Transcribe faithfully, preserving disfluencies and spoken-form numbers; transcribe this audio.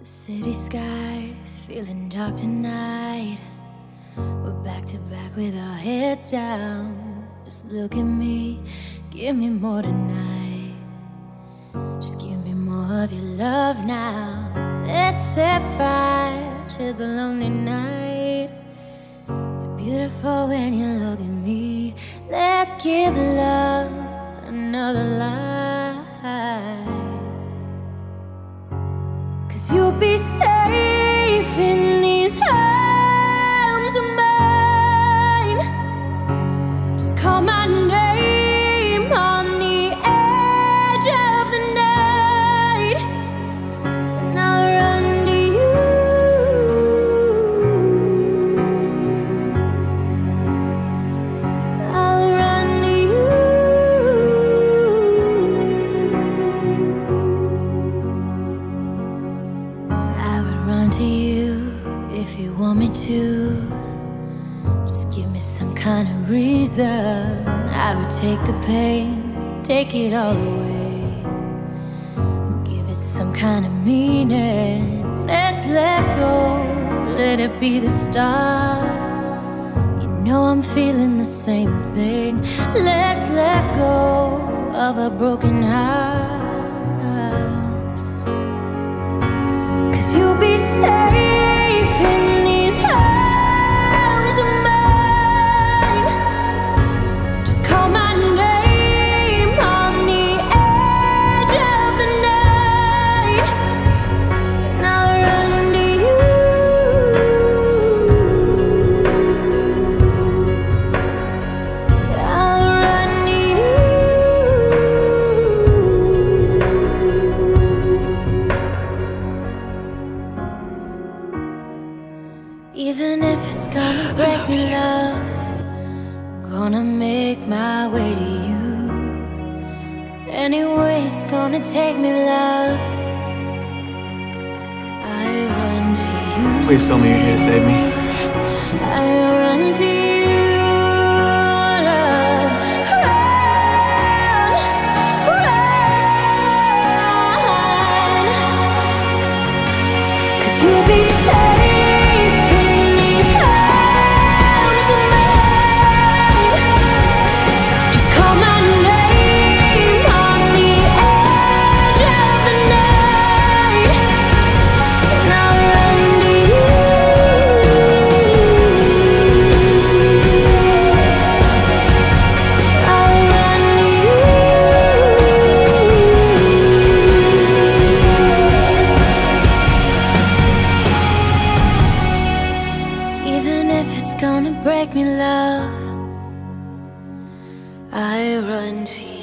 The city sky's feeling dark tonight. We're back to back with our heads down. Just look at me, give me more tonight. Just give me more of your love now. Let's set fire to the lonely night. You're beautiful when you look at me. Let's give love another life. You'll be safe in these arms of mine. Just call my name on the edge of the night, and I'll run to you. I'll run to if you want me to. Just give me some kind of reason. I would take the pain, take it all away, and give it some kind of meaning. Let's let go, let it be the start. You know I'm feeling the same thing. Let's let go of a broken heart. 'Cause you'll be safe in these arms of mine. Just call my name on the edge of the night, and I'll run to you. I'll run to you. Even if it's gonna break me, love, I'm gonna make my way to you. Anyway, it's gonna take me, love, I run to you. Please tell me you're here to save me. I run to you, love. Run, run. 'Cause you'll be safe. Break me, love, I run to you.